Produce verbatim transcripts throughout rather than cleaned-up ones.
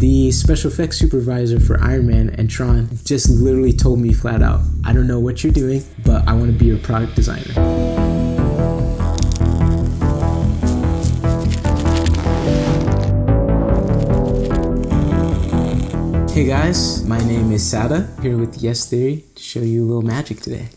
The special effects supervisor for Iron Man and Tron just literally told me flat out, I don't know what you're doing, but I want to be a product designer. Hey guys, my name is Sada, here with Yes Theory to show you a little magic today.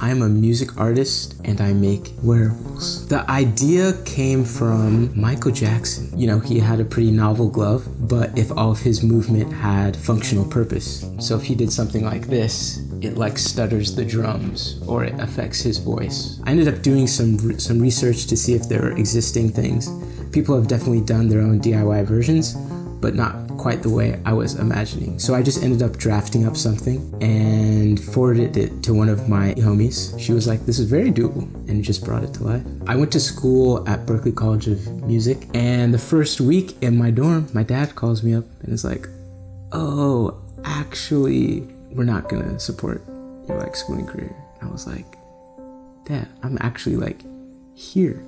I'm a music artist and I make wearables. The idea came from Michael Jackson. You know, he had a pretty novel glove, but if all of his movement had functional purpose. So if he did something like this, it like stutters the drums or it affects his voice. I ended up doing some, some research to see if there are existing things. People have definitely done their own D I Y versions, but not quite the way I was imagining. So I just ended up drafting up something and forwarded it to one of my homies. She was like, this is very doable, and just brought it to life. I went to school at Berklee College of Music, and the first week in my dorm, my dad calls me up and is like, oh, actually, we're not gonna support your like schooling career. And I was like, Dad, I'm actually like here.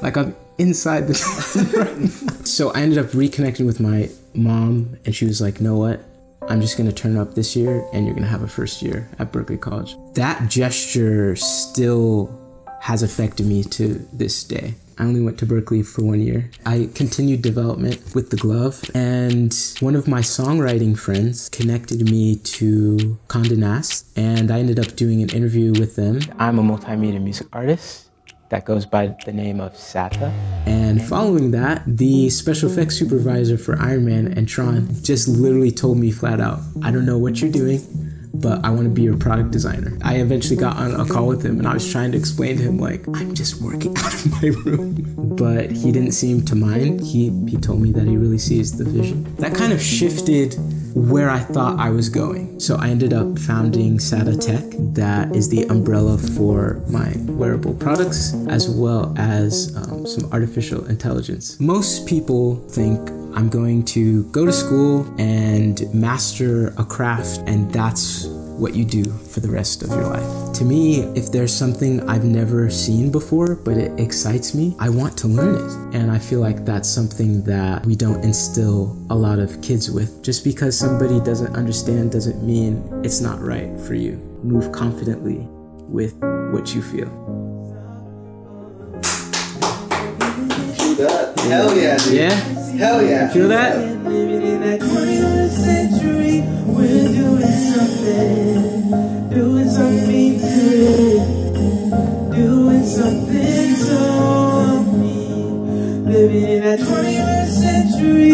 Like I'm inside the right now. So I ended up reconnecting with my mom, and she was like, know what? I'm just gonna turn up this year and you're gonna have a first year at Berklee College. That gesture still has affected me to this day. I only went to Berklee for one year. I continued development with the glove, and one of my songwriting friends connected me to Condé Nast, and I ended up doing an interview with them. I'm a multimedia music artist that goes by the name of Satta. And following that, the special effects supervisor for Iron Man and Tron just literally told me flat out, I don't know what you're doing, but I want to be your product designer. I eventually got on a call with him, and I was trying to explain to him, like, I'm just working out of my room. But he didn't seem to mind. He, he told me that he really sees the vision. That kind of shifted where I thought I was going. So I ended up founding Satta Tech. That is the umbrella for my wearable products, as well as um, some artificial intelligence. Most people think I'm going to go to school and master a craft, and that's what you do for the rest of your life. To me, if there's something I've never seen before, but it excites me, I want to learn it. And I feel like that's something that we don't instill a lot of kids with. Just because somebody doesn't understand doesn't mean it's not right for you. Move confidently with what you feel. Hell yeah, dude. Yeah? Hell yeah. Feel that? Living in that twenty-first century.